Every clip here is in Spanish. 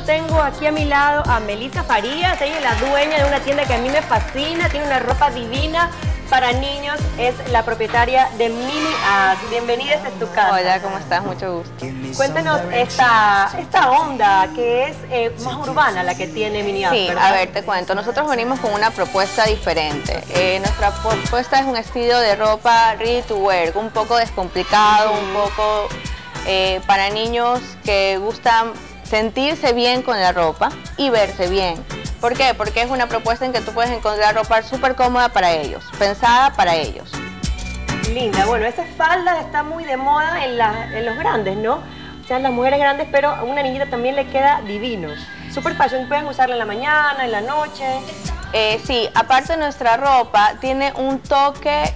yo tengo aquí a mi lado a Melissa Farías. Ella es la dueña de una tienda que a mí me fascina, tiene una ropa divina para niños, es la propietaria de Mini As. Bienvenida, esta es tu casa. Hola, ¿cómo estás? Mucho gusto. Cuéntanos esta onda que es más urbana, la que tiene Mini As. Sí, ¿verdad? A ver, te cuento. Nosotros venimos con una propuesta diferente. Nuestra propuesta es un estilo de ropa ready to wear, un poco descomplicado, un poco para niños que gustan sentirse bien con la ropa y verse bien. ¿Por qué? Porque es una propuesta en que tú puedes encontrar ropa súper cómoda para ellos, pensada para ellos. Linda, bueno, esa falda está muy de moda en los grandes, ¿no? O sea, las mujeres grandes, pero a una niñita también le queda divino. Súper fashion, pueden usarla en la mañana, en la noche. Sí, aparte nuestra ropa tiene un toque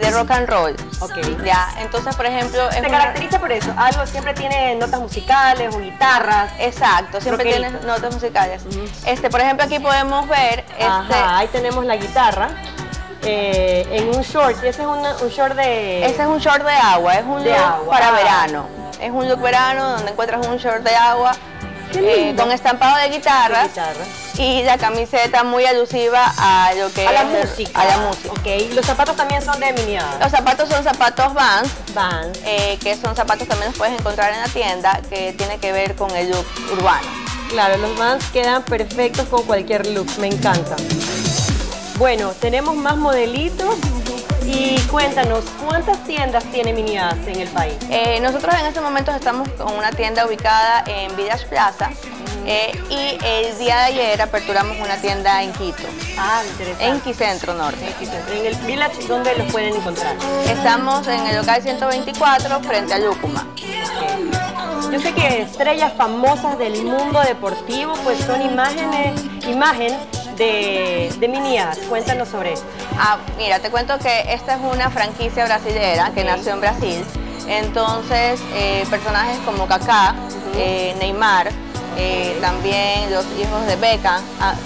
de rock and roll. Ok. Ya, entonces, por ejemplo... Se caracteriza por eso, algo siempre tiene notas musicales o guitarras. Exacto, siempre tiene notas musicales. Por ejemplo, aquí podemos ver... Ajá, ahí tenemos la guitarra. En un short, ese es un short de... Ese es un short de agua, es un look para verano. Es un look verano donde encuentras un short de agua con estampado de guitarras. Y la camiseta muy alusiva a lo que a la música. Okay. Los zapatos también son de Mini As. Los zapatos son zapatos Vans. Vans. Que son zapatos también los puedes encontrar en la tienda, que tiene que ver con el look urbano. Claro, los Vans quedan perfectos con cualquier look, me encanta. Bueno, tenemos más modelitos. Y cuéntanos, ¿cuántas tiendas tiene Mini As en el país? Nosotros en este momento estamos con una tienda ubicada en Village Plaza y el día de ayer aperturamos una tienda en Quito. Ah, interesante. En Quicentro Norte. En Quicentro. ¿En el Village dónde los pueden encontrar? Estamos en el local 124 frente a Lúcuma. Okay. Yo sé que estrellas famosas del mundo deportivo pues son imágenes de Mini As. Cuéntanos sobre eso. Ah, mira, te cuento que esta es una franquicia brasilera que nació en Brasil. Entonces, personajes como Kaká, Neymar, también los hijos de Beca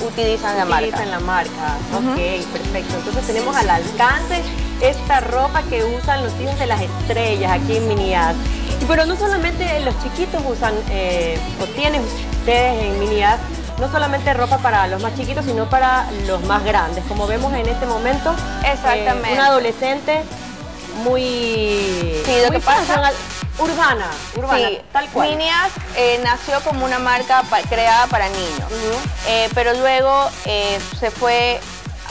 utilizan la marca. Utilizan la marca, ok, perfecto. Entonces tenemos al alcance esta ropa que usan los hijos de las estrellas aquí en Mini As. Y bueno, no solamente los chiquitos usan o tienen ustedes en Mini As, no solamente ropa para los más chiquitos, sino para los más grandes. Como vemos en este momento, exactamente, un adolescente muy... Sí, lo que pasa... Urbana, sí, tal cual. Mini As nació como una marca creada para niños, pero luego se fue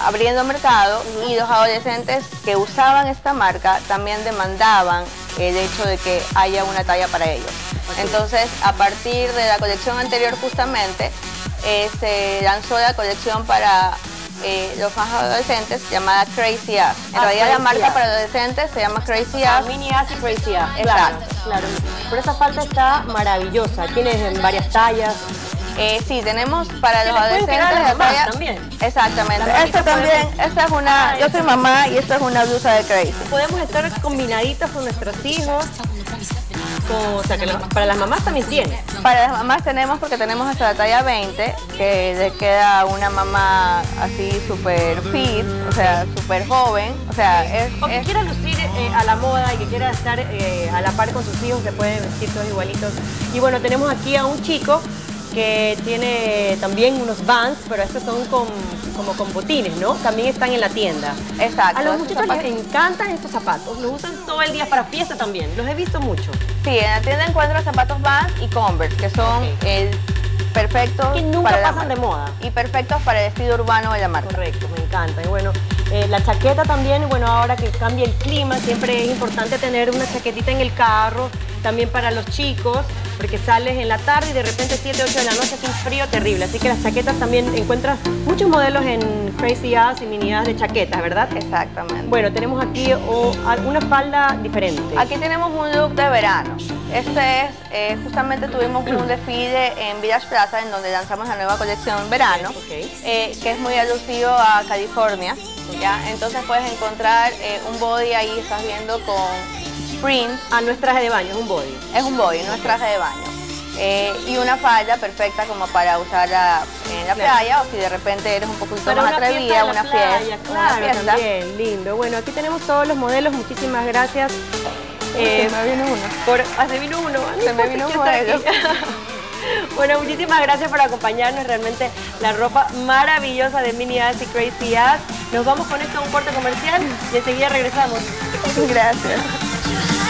abriendo mercado y los adolescentes que usaban esta marca también demandaban el hecho de que haya una talla para ellos. Okay. Entonces, a partir de la colección anterior justamente, se lanzó la colección para los más adolescentes llamada Crazy Ass. En realidad la marca para adolescentes se llama Crazy Ass. Mini As y Crazy Ass. Exacto. Claro. Por esa falda está maravillosa. Tienes en varias tallas. Sí, tenemos para los adolescentes de talla también. Exactamente. Esta también, esta es una, yo soy mamá y esta es una blusa de Crazy. Podemos estar combinaditas con nuestros hijos. O sea, que para las mamás también tiene. Para las mamás tenemos, porque tenemos hasta la talla 20, que le queda una mamá así súper fit, o sea, súper joven. O sea, es... O que quiera lucir a la moda y que quiera estar a la par con sus hijos, que pueden vestir todos igualitos. Y bueno, tenemos aquí a un chico que tiene también unos Vans, pero estos son como con botines, ¿no? También están en la tienda. Exacto. A los muchachos les encantan estos zapatos, los usan todo el día para fiesta también, los he visto mucho. Sí, en la tienda encuentras zapatos Vans y Converse, que son perfectos, que nunca pasan de moda. Y perfectos para el estilo urbano de la marca. Correcto, me encanta. Y bueno, la chaqueta también, bueno, ahora que cambia el clima, siempre es importante tener una chaquetita en el carro, también para los chicos, porque sales en la tarde y de repente 7, 8 de la noche hace un frío terrible. Así que las chaquetas también, encuentras muchos modelos en Crazy As y Mini As de chaquetas, ¿verdad? Exactamente. Bueno, tenemos aquí una falda diferente. Aquí tenemos un look de verano. Este es, justamente tuvimos un desfile en Village Plaza, en donde lanzamos la nueva colección verano, que es muy alusivo a California. ¿Ya? Entonces puedes encontrar un body ahí, estás viendo con... Ah, no es traje de baño, es un body. Es un body, no es traje de baño. Y una falda perfecta como para usarla en la playa, o si de repente eres un poquito más atrevida, una fiesta. Claro, también, lindo. Bueno, aquí tenemos todos los modelos, muchísimas gracias. Se me vino uno. Se me vino uno. Bueno, muchísimas gracias por acompañarnos. Realmente la ropa maravillosa de Mini As y Crazy Ass. Nos vamos con esto a un corte comercial y enseguida regresamos. Gracias.